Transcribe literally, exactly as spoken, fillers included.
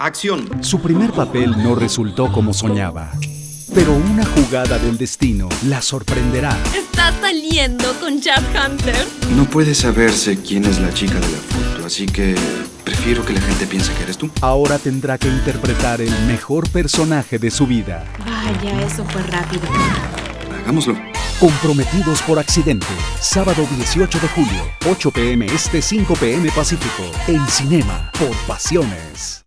Acción. Su primer papel no resultó como soñaba, pero una jugada del destino la sorprenderá. ¿Estás saliendo con Chad Hunter? No puede saberse quién es la chica de la foto, así que prefiero que la gente piense que eres tú. Ahora tendrá que interpretar el mejor personaje de su vida. Vaya, eso fue rápido. Hagámoslo. Comprometidos por accidente. Sábado dieciocho de julio, ocho p m este, cinco p m Pacífico. En Cinema, por Pasiones.